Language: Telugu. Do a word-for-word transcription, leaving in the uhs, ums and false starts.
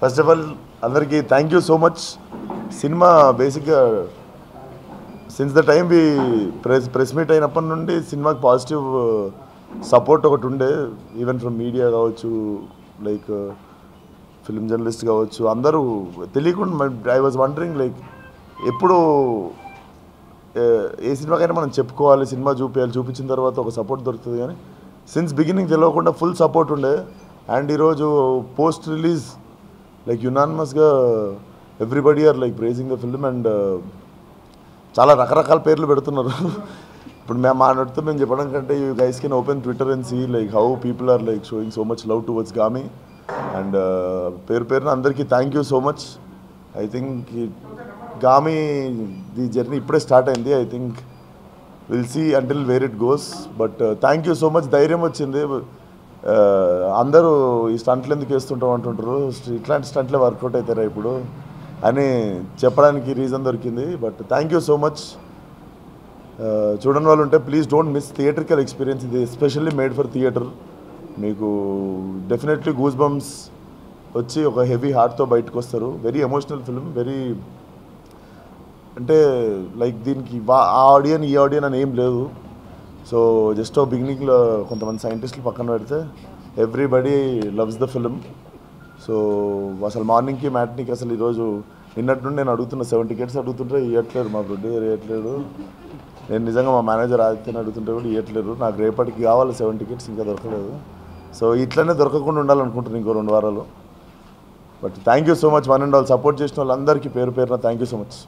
ఫస్ట్ ఆఫ్ ఆల్ అందరికీ thank you so much. Cinema బేసిక్గా since the time we press press meet అయినప్పటి నుండి సినిమాకి పాజిటివ్ సపోర్ట్ ఒకటి ఉండే, ఈవెన్ ఫ్రమ్ మీడియా కావచ్చు, లైక్ ఫిల్మ్ జర్నలిస్ట్ కావచ్చు, అందరూ తెలియకుండా ఐ వాజ్ వండరింగ్ లైక్ ఎప్పుడు ఏ సినిమాకైనా మనం చెప్పుకోవాలి, సినిమా చూపించాలి, చూపించిన తర్వాత ఒక సపోర్ట్ దొరుకుతుంది. కానీ సిన్స్ బిగినింగ్ తెలియకుండా ఫుల్ సపోర్ట్ ఉండే. అండ్ ఈరోజు పోస్ట్ రిలీజ్ లైక్ యునానిమస్గా everybody are like praising the film. And చాలా రకరకాల పేర్లు పెడుతున్నారు. ఇప్పుడు మేము మాట్లాడితే మేము చెప్పడం కంటే you guys can open Twitter and see like how people are like showing so much love towards Gaami. And పేరు పేరున అందరికీ thank you so much. I think Gaami the journey ఇప్పుడే స్టార్ట్ అయింది. I think will see until where it goes. But thank you so much. ధైర్యం వచ్చింది. అందరూ ఈ స్టంట్లు ఎందుకు వేస్తుంటాం అంటుంటారు, ఇట్లాంటి స్టంట్లే వర్కౌట్ అవుతారా ఇప్పుడు అని చెప్పడానికి రీజన్ దొరికింది. But thank you so much. చూడని వాళ్ళు ఉంటే please don't miss theatrical experience. ఇది ఎస్పెషల్లీ మేడ్ ఫర్ థియేటర్. మీకు డెఫినెట్లీ గూస్ బంప్స్ వచ్చి ఒక హెవీ హార్ట్తో బయటకు వస్తారు. Very emotional film. వెరీ అంటే లైక్ దీనికి వా ఆ ఆడియన్ ఈ ఆడియన్ అని ఏం లేదు. సో జస్ట్ బిగినింగ్లో కొంతమంది సైంటిస్టులు పక్కన పెడితే everybody loves the film. So అసలు మార్నింగ్కి మ్యాట్నీకి అసలు ఈరోజు నిన్నటి నుండి నేను అడుగుతున్నా, సెవెన్ టికెట్స్ అడుగుతుంటే ఇవ్వట్లేరు, మా ప్రొడ్యూసర్ ఇవ్వట్లేడు, నేను నిజంగా మా మేనేజర్ ఆదిత్యని అడుగుతుంటే కూడా ఇవ్వట్లేరు. నాకు రేపటికి కావాలి సెవెన్ టికెట్స్, ఇంకా దొరకలేదు. సో ఇట్లనే దొరకకుండా ఉండాలనుకుంటున్నాను ఇంకో రెండు వారాలు. But thank you so much. One and all support చేసిన వాళ్ళందరికీ పేరు పేరున థ్యాంక్ యూ సో మచ్.